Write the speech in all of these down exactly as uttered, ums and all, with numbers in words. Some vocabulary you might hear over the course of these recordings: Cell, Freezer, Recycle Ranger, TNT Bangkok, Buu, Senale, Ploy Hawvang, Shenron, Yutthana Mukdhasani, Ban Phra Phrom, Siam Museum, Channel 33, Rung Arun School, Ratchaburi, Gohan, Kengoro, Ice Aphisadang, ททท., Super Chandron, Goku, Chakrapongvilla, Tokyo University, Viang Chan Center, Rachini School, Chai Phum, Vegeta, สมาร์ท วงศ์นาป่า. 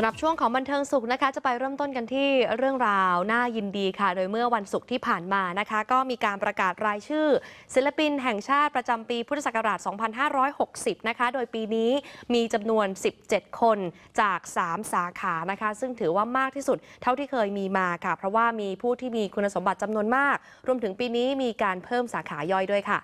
สำหรับช่วงของบันเทิงสุขนะคะจะไปเริ่มต้นกันที่เรื่องราวน่ายินดีค่ะโดยเมื่อวันศุกร์ที่ผ่านมานะคะก็มีการประกาศรายชื่อศิลปินแห่งชาติประจำปีพุทธศักราช สองพันห้าร้อยหกสิบ นะคะโดยปีนี้มีจำนวนสิบเจ็ดคนจากสามสาขานะคะซึ่งถือว่ามากที่สุดเท่าที่เคยมีมาค่ะเพราะว่ามีผู้ที่มีคุณสมบัติจำนวนมากรวมถึงปีนี้มีการเพิ่มสาขาย่อยด้วยค่ะ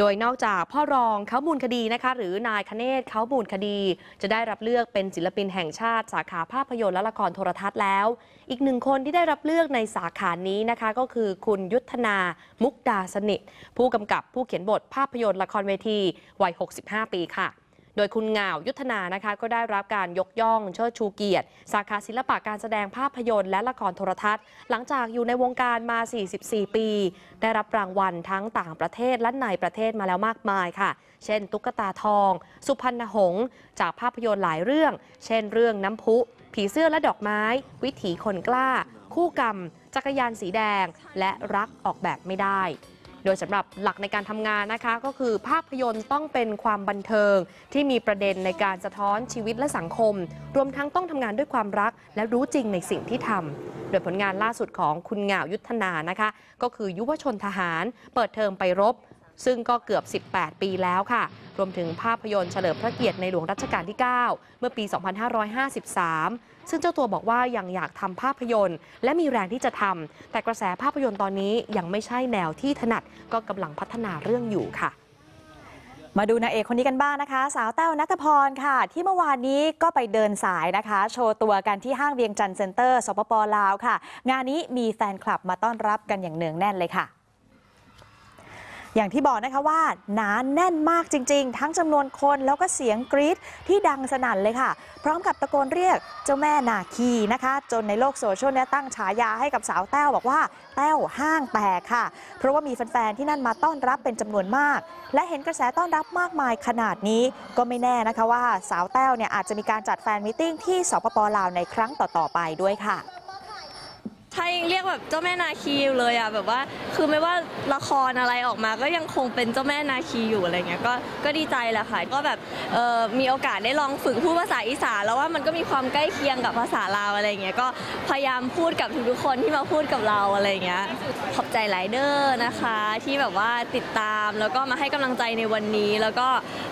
โดยนอกจากพ่อรองเขามูลคดีนะคะหรือนายคเนศเขามูลคดีจะได้รับเลือกเป็นศิลปินแห่งชาติสาขาภาพยนตร์และละครโทรทัศน์แล้วอีกหนึ่งคนที่ได้รับเลือกในสาขานี้นะคะก็คือคุณยุทธนามุกดาสนิทผู้กำกับผู้เขียนบทภาพยนตร์ละครเวทีวัยหกสิบห้าปีค่ะโดยคุณเหงายุทธนานะคะก็ได้รับการยกย่องเชิดชูเกียรติสาขาศิลปะการแสดงภาพยนตร์และละครโทรทัศน์หลังจากอยู่ในวงการมาสี่สิบสี่ปีได้รับรางวัลทั้งต่างประเทศและในประเทศมาแล้วมากมายค่ะเช่นตุ๊กตาทองสุพรรณหงษ์จากภาพยนตร์หลายเรื่องเช่นเรื่องน้ำพุผีเสื้อและดอกไม้วิถีคนกล้าคู่กรรมจักรยานสีแดงและรักออกแบบไม่ได้โดยสำหรับหลักในการทำงานนะคะก็คือภาพยนตร์ต้องเป็นความบันเทิงที่มีประเด็นในการสะท้อนชีวิตและสังคมรวมทั้งต้องทำงานด้วยความรักและรู้จริงในสิ่งที่ทำโดยผลงานล่าสุดของคุณเหงายุทธนานะคะก็คือยุวชนทหารเปิดเทอมไปรบซึ่งก็เกือบสิบแปดปีแล้วค่ะรวมถึงภาพยนตร์เฉลิมพระเกียรติในหลวงรัชกาลที่เก้าเมื่อปีสองพันห้าร้อยห้าสิบสามซึ่งเจ้าตัวบอกว่ายังอยากทำภาพยนตร์และมีแรงที่จะทำแต่กระแสภาพยนตร์ตอนนี้ยังไม่ใช่แนวที่ถนัดก็กำลังพัฒนาเรื่องอยู่ค่ะมาดูนางเอกคนนี้กันบ้างนะคะสาวแต้วณัฐพรค่ะที่เมื่อวานนี้ก็ไปเดินสายนะคะโชว์ตัวกันที่ห้างเวียงจันทร์เซ็นเตอร์สปป.ลาวค่ะงานนี้มีแฟนคลับมาต้อนรับกันอย่างเนืองแน่นเลยค่ะอย่างที่บอกนะคะว่าหนาแน่นมากจริงๆทั้งจำนวนคนแล้วก็เสียงกรี๊ดที่ดังสนั่นเลยค่ะพร้อมกับตะโกนเรียกเจ้าแม่นาคีนะคะจนในโลกโซเชียลเนี่ยตั้งฉายาให้กับสาวแต้วบอกว่าแต้วห้างแตกค่ะเพราะว่ามีแฟนๆที่นั่นมาต้อนรับเป็นจำนวนมากและเห็นกระแสต้อนรับมากมายขนาดนี้ก็ไม่แน่นะคะว่าสาวแต้วเนี่ยอาจจะมีการจัดแฟนมิทติ้งที่สปป.ลาวในครั้งต่อๆไปด้วยค่ะใช่ยังเรียกแบบเจ้าแม่นาคีเลยอ่ะแบบว่าคือไม่ว่าละครอะไรออกมาก็ยังคงเป็นเจ้าแม่นาคีอยู่อะไรเงี้ยก็ก็ดีใจแหละค่ะก็แบบเออมีโอกาสได้ลองฝึกพูดภาษาอีสานแล้วว่ามันก็มีความใกล้เคียงกับภาษาลาวอะไรเงี้ยก็พยายามพูดกับทุกๆคนที่มาพูดกับเราอะไรเงี้ยขอบใจไลเดอร์นะคะที่แบบว่าติดตามแล้วก็มาให้กำลังใจในวันนี้แล้วก็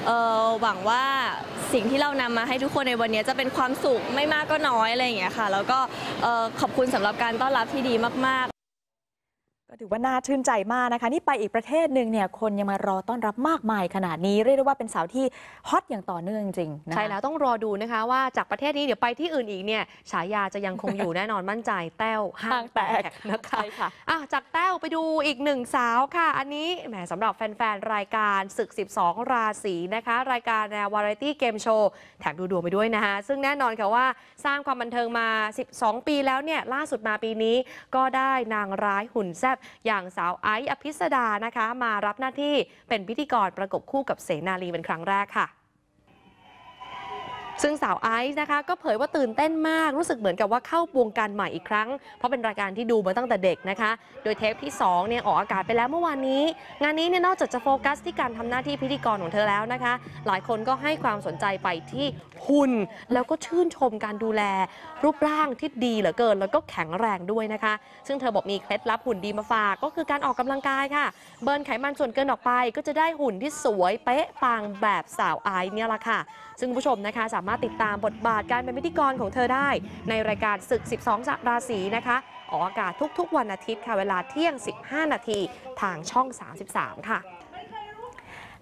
เออหวังว่าสิ่งที่เรานำมาให้ทุกคนในวันนี้จะเป็นความสุขไม่มากก็น้อยอะไรเงี้ยค่ะแล้วก็เออขอบคุณสำหรับการต้อนรับที่ดีมากๆก็ถือว่าน่าชื่นใจมากนะคะนี่ไปอีกประเทศหนึ่งเนี่ยคนยังมารอต้อนรับมากมายขนาดนี้เรียกได้ว่าเป็นสาวที่ฮอตอย่างต่อเนื่องจริงใช่แล้วต้องรอดูนะคะว่าจากประเทศนี้เดี๋ยวไปที่อื่นอีกเนี่ยฉายาจะยังคงอยู่แน่นอนมั่นใจแต้วห้างแตกนะคะอ่ะจากแต้วไปดูอีกหนึ่งสาวค่ะอันนี้แหมสำหรับแฟนๆรายการศึกสิบสองราศีนะคะรายการแนววาไรตี้เกมโชว์แถมดูดวงไปด้วยนะคะซึ่งแน่นอนค่ะว่าสร้างความบันเทิงมาสิบสองปีแล้วเนี่ยล่าสุดมาปีนี้ก็ได้นางร้ายหุ่นแซ่บอย่างสาวไอซ์อภิสดานะคะมารับหน้าที่เป็นพิธีกรประกบคู่กับเสนาลีเป็นครั้งแรกค่ะซึ่งสาวไอซ์นะคะก็เผยว่าตื่นเต้นมากรู้สึกเหมือนกับว่าเข้าวงการใหม่อีกครั้งเพราะเป็นรายการที่ดูมาตั้งแต่เด็กนะคะโดยเทปที่สองเนี่ยออกอากาศไปแล้วเมื่อวานนี้งานนี้เนี่ยนอกจากจะโฟกัสที่การทำหน้าที่พิธีกรของเธอแล้วนะคะหลายคนก็ให้ความสนใจไปที่หุ่นแล้วก็ชื่นชมการดูแลรูปร่างที่ดีเหลือเกินแล้วก็แข็งแรงด้วยนะคะซึ่งเธอบอกมีเคล็ดลับหุ่นดีมาฝากก็คือการออกกำลังกายค่ะเบิร์นไขมันส่วนเกินออกไปก็จะได้หุ่นที่สวยเป๊ะปังแบบสาวไอซ์เนี่ยแหละค่ะซึ่งผู้ชมนะคะสามารถติดตามบทบาทการเป็นพิธีกรของเธอได้ในรายการศึกสิบสองราศีนะคะออกอากาศทุกๆวันอาทิตย์ค่ะเวลาเที่ยงสิบห้านาทีทางช่องสามสิบสามค่ะ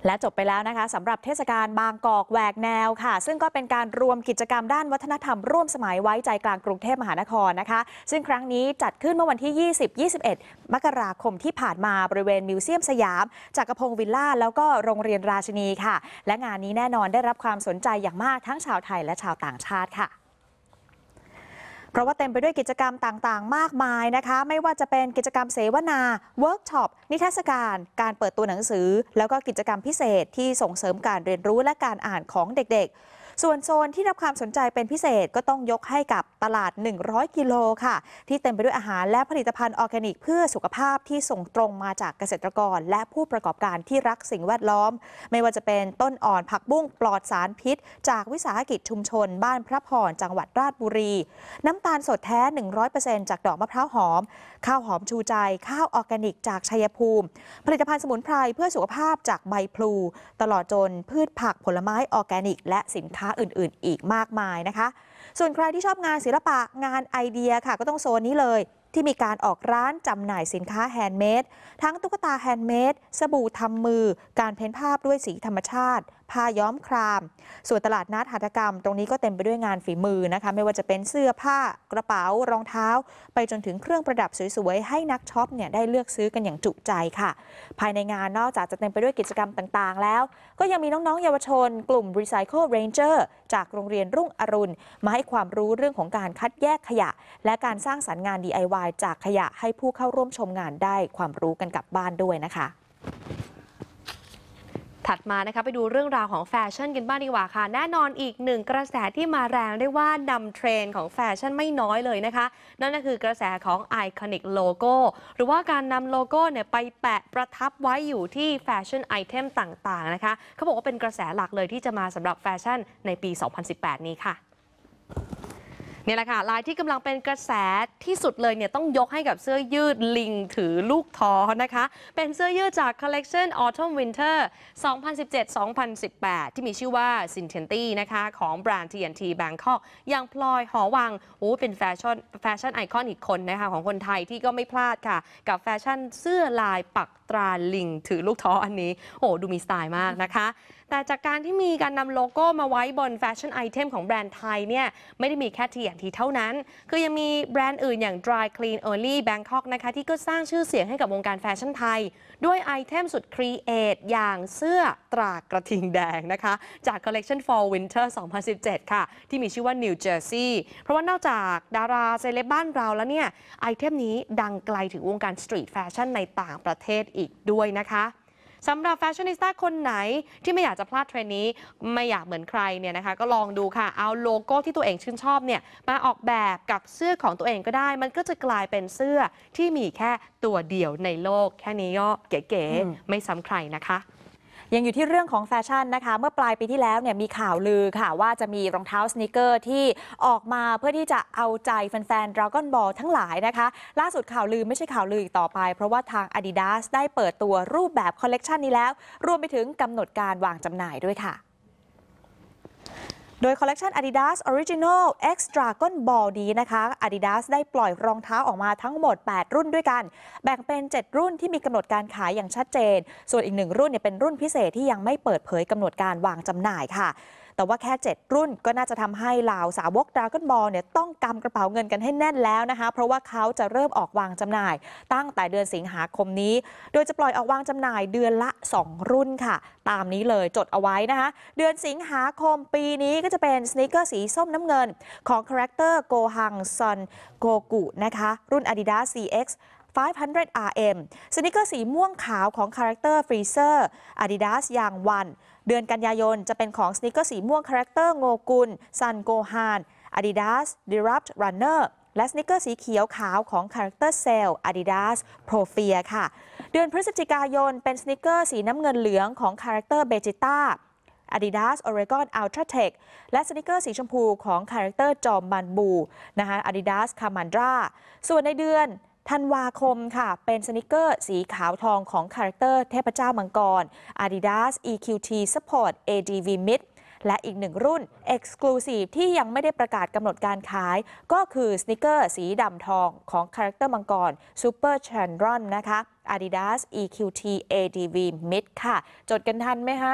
และจบไปแล้วนะคะสำหรับเทศกาลบางกอกแหวกแนวค่ะซึ่งก็เป็นการรวมกิจกรรมด้านวัฒนธรรมร่วมสมัยไว้ใจกลางกรุงเทพมหานครนะคะซึ่งครั้งนี้จัดขึ้นเมื่อวันที่ ยี่สิบถึงยี่สิบเอ็ด มกราคมที่ผ่านมาบริเวณมิวเซียมสยามจักรพงศ์วิลล่าแล้วก็โรงเรียนราชินีค่ะและงานนี้แน่นอนได้รับความสนใจอย่างมากทั้งชาวไทยและชาวต่างชาติค่ะเพราะว่าเต็มไปด้วยกิจกรรมต่างๆมากมายนะคะไม่ว่าจะเป็นกิจกรรมเสวนาเวิร์กช็อปนิทรรศการการเปิดตัวหนังสือแล้วก็กิจกรรมพิเศษที่ส่งเสริมการเรียนรู้และการอ่านของเด็กๆ ส่วนโซนที่รับความสนใจเป็นพิเศษก็ต้องยกให้กับตลาดหนึ่งร้อยกิโลค่ะที่เต็มไปด้วยอาหารและผลิตภัณฑ์ออร์แกนิกเพื่อสุขภาพที่ส่งตรงมาจากเกษตรกรและผู้ประกอบการที่รักสิ่งแวดล้อมไม่ว่าจะเป็นต้นอ่อนผักบุ้งปลอดสารพิษจากวิสาหกิจชุมชนบ้านพระพรจังหวัดราชบุรีน้ำตาลสดแท้ หนึ่งร้อยเปอร์เซ็นต์ จากดอกมะพร้าวหอมข้าวหอมชูใจข้าวออร์แกนิกจากชัยภูมิผลิตภัณฑ์สมุนไพรเพื่อสุขภาพจากใบพลูตลอดจนพืชผักผลไม้ออร์แกนิกและสินค้าอื่นๆอีกมากมายนะคะส่วนใครที่ชอบงานศิลปะงานไอเดียค่ะก็ต้องโซนนี้เลยที่มีการออกร้านจำหน่ายสินค้าแฮนด์เมดทั้งตุ๊กตาแฮนด์เมดสบู่ทำมือการเพ้นภาพด้วยสีธรรมชาติผ้าย้อมครามส่วนตลาดนัดหัตถกรรมตรงนี้ก็เต็มไปด้วยงานฝีมือนะคะไม่ว่าจะเป็นเสื้อผ้ากระเป๋ารองเท้าไปจนถึงเครื่องประดับสวยๆให้นักช็อปเนี่ยได้เลือกซื้อกันอย่างจุใจค่ะภายในงานนอกจากจะเต็มไปด้วยกิจกรรมต่างๆแล้วก็ยังมีน้องๆเยาวชนกลุ่ม Recycle Ranger จากโรงเรียนรุ่งอรุณมาให้ความรู้เรื่องของการคัดแยกขยะและการสร้างสรรค์งาน ดี ไอ วาย จากขยะให้ผู้เข้าร่วมชมงานได้ความรู้กันกลับบ้านด้วยนะคะถัดมานะคะไปดูเรื่องราวของแฟชั่นกันบ้างดีกว่าค่ะแน่นอนอีกหนึ่งกระแสที่มาแรงได้ว่านำเทรนด์ของแฟชั่นไม่น้อยเลยนะคะนั่นก็คือกระแสของไอคอนิกโลโก้หรือว่าการนำโลโก้เนี่ยไปแปะประทับไว้อยู่ที่แฟชั่นไอเทมต่างๆนะคะเขาบอกว่าเป็นกระแสหลักเลยที่จะมาสำหรับแฟชั่นในปี สองพันสิบแปด นี้ค่ะนี่แหละค่ะลายที่กำลังเป็นกระแสที่สุดเลยเนี่ยต้องยกให้กับเสื้อยืดลิงถือลูกท้อนะคะเป็นเสื้อยืดจากคอลเลกชัน Autumn Winter สองพันสิบเจ็ด สองพันสิบแปด ที่มีชื่อว่า Synthetic นะคะของแบรนด์ ที เอ็น ที Bangkok อย่างพลอยหอวังโอ้เป็นแฟชั่นแฟชั่นไอคอนอีกคนนะคะของคนไทยที่ก็ไม่พลาดค่ะกับแฟชั่นเสื้อลายปักตราลิงถือลูกท้ออันนี้โอ้ดูมีสไตล์มากนะคะแต่จากการที่มีการนำโลโก้มาไว้บนแฟชั่นไอเทมของแบรนด์ไทยเนี่ยไม่ได้มีแค่ ที เอ็น ที เท่านั้นคือยังมีแบรนด์อื่นอย่าง Dry Clean Early Bangkok นะคะที่ก็สร้างชื่อเสียงให้กับวงการแฟชั่นไทยด้วยไอเทมสุดครีเอทอย่างเสื้อตรากระทิงแดงนะคะจาก Collection Fall Winter สองพันสิบเจ็ด ค่ะที่มีชื่อว่า New Jersey เพราะว่านอกจากดาราเซเลบบ้านเราแล้วเนี่ยไอเทมนี้ดังไกลถึงวงการสตรีทแฟชั่นในต่างประเทศอีกด้วยนะคะสำหรับแฟชั่นนิสต้าคนไหนที่ไม่อยากจะพลาดเทรนด์นี้ไม่อยากเหมือนใครเนี่ยนะคะก็ลองดูค่ะเอาโลโก้ที่ตัวเองชื่นชอบเนี่ยมาออกแบบกับเสื้อของตัวเองก็ได้มันก็จะกลายเป็นเสื้อที่มีแค่ตัวเดียวในโลกแค่นี้ก็เก๋ๆไม่ซ้ำใครนะคะยังอยู่ที่เรื่องของแฟชั่นนะคะเมื่อปลายปีที่แล้วเนี่ยมีข่าวลือค่ะว่าจะมีรองเท้าสนิเกอร์ที่ออกมาเพื่อที่จะเอาใจแฟนๆ Dragon Ball ทั้งหลายนะคะล่าสุดข่าวลือไม่ใช่ข่าวลืออีกต่อไปเพราะว่าทาง Adidas ได้เปิดตัวรูปแบบคอลเลกชันนี้แล้วรวมไปถึงกำหนดการวางจำหน่ายด้วยค่ะโดยคอลเลกชัน Adidas Original X Dragon Ball นี้นะคะ Adidas ได้ปล่อยรองเท้าออกมาทั้งหมดแปดรุ่นด้วยกันแบ่งเป็นเจ็ดรุ่นที่มีกำหนดการขายอย่างชัดเจนส่วนอีกหนึ่งรุ่นเนี่ยเป็นรุ่นพิเศษที่ยังไม่เปิดเผยกำหนดการวางจำหน่ายค่ะแต่ว่าแค่เจ็ดรุ่นก็น่าจะทำให้เหล่าสาวก Dragon Ball เนี่ยต้องกำกระเป๋าเงินกันให้แน่นแล้วนะคะเพราะว่าเขาจะเริ่มออกวางจำหน่ายตั้งแต่เดือนสิงหาคมนี้โดยจะปล่อยออกวางจำหน่ายเดือนละสองรุ่นค่ะตามนี้เลยจดเอาไว้นะคะเดือนสิงหาคมปีนี้ก็จะเป็นสนิเกอร์สีส้มน้ำเงินของคาแรคเตอร์โกฮังซอนโกกุนะคะรุ่น Adidas ซี เอ็กซ์ห้าร้อย อาร์ เอ็ม สนิเกอร์สีม่วงขาวของคาแรคเตอร์ฟรีเซอร์ Adidas ยางวันเดือนกันยายนจะเป็นของสนิเกอร์สีม่วงคาแรคเตอร์โงกุลซันโกฮาน Adidas Disrupt Runner และสนิเกอร์สีเขียวขาวของคาแรคเตอร์เซล Adidas Profia ค่ะเดือนพฤศจิกายนเป็นสนิเกอร์สีน้ำเงินเหลืองของคาแรคเตอร์เบจิต้า Adidas Oregon Ultratech และสนิเกอร์สีชมพูของคาแรคเตอร์จอมมันบูนะคะ Adidas Kamandra ส่วนในเดือนธันวาคมค่ะเป็นสนิเกอร์สีขาวทองของคาแรคเตอร์เทพเจ้ามังกร Adidas อี คิว ที Support เอ ดี วี Mid และอีกหนึ่งรุ่น Exclusive ที่ยังไม่ได้ประกาศกำหนดการขายก็คือสนิเกอร์สีดำทองของคาแรคเตอร์มังกร Super Chandron นะคะ Adidas อี คิว ที เอ ดี วี Mid ค่ะจดกันทันไหมคะ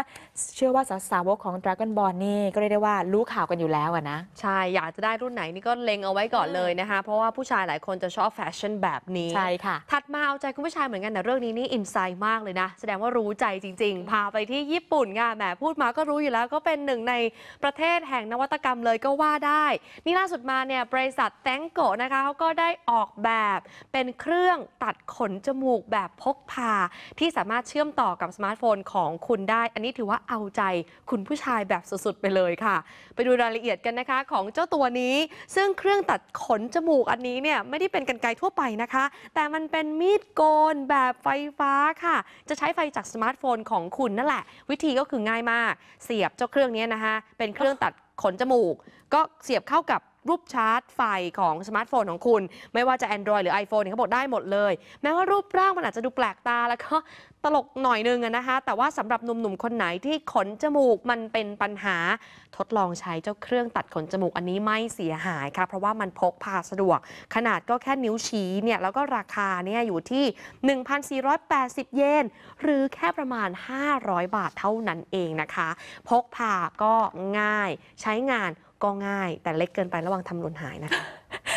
เชื่อว่าสาวกของ Dragon Ball นี่ก็เรียกได้ว่ารู้ข่าวกันอยู่แล้วนะใช่อยากจะได้รุ่นไหนนี่ก็เล็งเอาไว้ก่อนเลยนะคะเพราะว่าผู้ชายหลายคนจะชอบแฟชั่นแบบนี้ใช่ค่ะถัดมาเอาใจคุณผู้ชายเหมือนกันแต่เรื่องนี้นี่อินไซด์มากเลยนะแสดงว่ารู้ใจจริงๆพาไปที่ญี่ปุ่นค่ะแหมพูดมาก็รู้อยู่แล้วก็เป็นหนึ่งในประเทศแห่งนวัตกรรมเลยก็ว่าได้นี่ล่าสุดมาเนี่ยบริษัทแตงโกะนะคะเขาก็ได้ออกแบบเป็นเครื่องตัดขนจมูกแบบ แบบพกพาที่สามารถเชื่อมต่อกับสมาร์ทโฟนของคุณได้อันนี้ถือว่าเอาใจคุณผู้ชายแบบสุดๆไปเลยค่ะไปดูรายละเอียดกันนะคะของเจ้าตัวนี้ซึ่งเครื่องตัดขนจมูกอันนี้เนี่ยไม่ได้เป็นกรรไกรทั่วไปนะคะแต่มันเป็นมีดโกนแบบไฟฟ้าค่ะจะใช้ไฟจากสมาร์ทโฟนของคุณนั่นแหละวิธีก็คือง่ายมากเสียบเจ้าเครื่องนี้นะคะเป็นเครื่องตัดขนจมูกก็เสียบเข้ากับรูปชาร์จไฟของสมาร์ทโฟนของคุณไม่ว่าจะ Android หรือ iPhone เขาบอกได้หมดเลยแม้ว่ารูปร่างมันอาจจะดูแปลกตาแล้วก็ตลกหน่อยนึงนะคะแต่ว่าสำหรับหนุ่มๆคนไหนที่ขนจมูกมันเป็นปัญหาทดลองใช้เจ้าเครื่องตัดขนจมูกอันนี้ไม่เสียหายค่ะเพราะว่ามันพกพาสะดวกขนาดก็แค่นิ้วชี้เนี่ยแล้วก็ราคาเนี่ยอยู่ที่ หนึ่งพันสี่ร้อยแปดสิบ เยนหรือแค่ประมาณห้าร้อยบาทเท่านั้นเองนะคะพกพาก็ง่ายใช้งานก็ง่ายแต่เล็กเกินไประวังทำหล่นหายนะคะ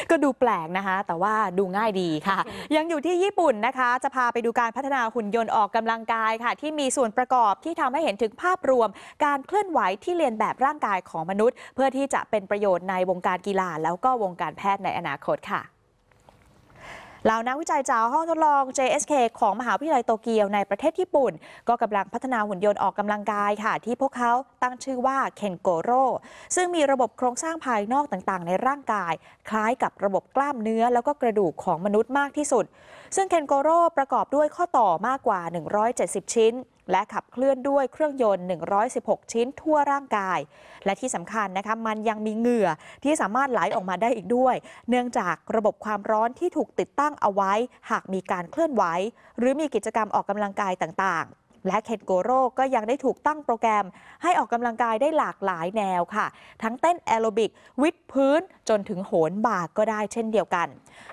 ก็ดูแปลกนะคะแต่ว่าดูง่ายดีค่ะยังอยู่ที่ญี่ปุ่นนะคะจะพาไปดูการพัฒนาหุ่นยนต์ออกกำลังกายค่ะที่มีส่วนประกอบที่ทำให้เห็นถึงภาพรวมการเคลื่อนไหวที่เลียนแบบร่างกายของมนุษย์เพื่อที่จะเป็นประโยชน์ในวงการกีฬาแล้วก็วงการแพทย์ในอนาคตค่ะเหล่านักวิจัยจากห้องทดลอง เจ เอส เค ของมหาวิทยาลัยโตเกียวในประเทศญี่ปุ่นก็กำลังพัฒนาหุ่นยนต์ออกกำลังกายค่ะที่พวกเขาตั้งชื่อว่าเคนโกโร่ซึ่งมีระบบโครงสร้างภายนอกต่างๆในร่างกายคล้ายกับระบบกล้ามเนื้อแล้วก็กระดูกของมนุษย์มากที่สุดซึ่งเคนโกโร่ประกอบด้วยข้อต่อมากกว่าหนึ่งร้อยเจ็ดสิบชิ้นและขับเคลื่อนด้วยเครื่องยนต์หนึ่งร้อยสิบหกชิ้นทั่วร่างกายและที่สำคัญนะคะมันยังมีเหงื่อที่สามารถไหลออกมาได้อีกด้วยเนื่องจากระบบความร้อนที่ถูกติดตั้งเอาไว้หากมีการเคลื่อนไหวหรือมีกิจกรรมออกกำลังกายต่างๆและเคนโกโร่ก็ยังได้ถูกตั้งโปรแกรมให้ออกกำลังกายได้หลากหลายแนวค่ะทั้งเต้นแอโรบิกวิดพื้นจนถึงโหนบ่าก็ได้เช่นเดียวกัน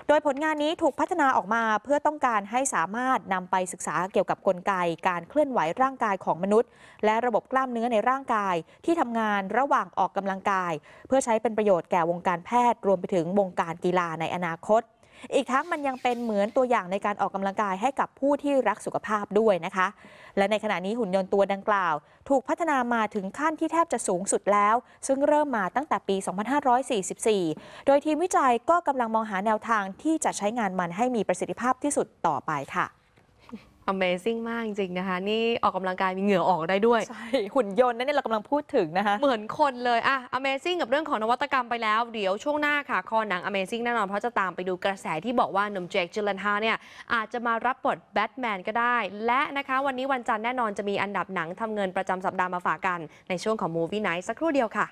โดยผลงานนี้ถูกพัฒนาออกมาเพื่อต้องการให้สามารถนำไปศึกษาเกี่ยวกับกลไกการเคลื่อนไหวร่างกายของมนุษย์และระบบกล้ามเนื้อในร่างกายที่ทำงานระหว่างออกกำลังกายเพื่อใช้เป็นประโยชน์แก่วงการแพทย์รวมไปถึงวงการกีฬาในอนาคตอีกทั้งมันยังเป็นเหมือนตัวอย่างในการออกกำลังกายให้กับผู้ที่รักสุขภาพด้วยนะคะและในขณะนี้หุ่นยนต์ตัวดังกล่าวถูกพัฒนามาถึงขั้นที่แทบจะสูงสุดแล้วซึ่งเริ่มมาตั้งแต่ปี สองพันห้าร้อยสี่สิบสี่ โดยทีมวิจัยก็กำลังมองหาแนวทางที่จะใช้งานมันให้มีประสิทธิภาพที่สุดต่อไปค่ะAmazing มากจริงๆนะคะนี่ออกกำลังกายมีเหงื่อออกได้ด้วยใช่หุ่นยนต์นั่นเนี่ยเรากำลังพูดถึงนะคะเหมือนคนเลยอะ Amazing กับเรื่องของนวัตกรรมไปแล้วเดี๋ยวช่วงหน้าค่ะคอหนัง Amazing แน่นอนเพราะจะตามไปดูกระแสที่บอกว่าหนุ่มเจค จิลเลนฮาล์เนี่ยอาจจะมารับบทแบทแมนก็ได้และนะคะวันนี้วันจันทร์แน่นอนจะมีอันดับหนังทำเงินประจำสัปดาห์มาฝากกันในช่วงของ Movie Night สักครู่เดียวค่ะ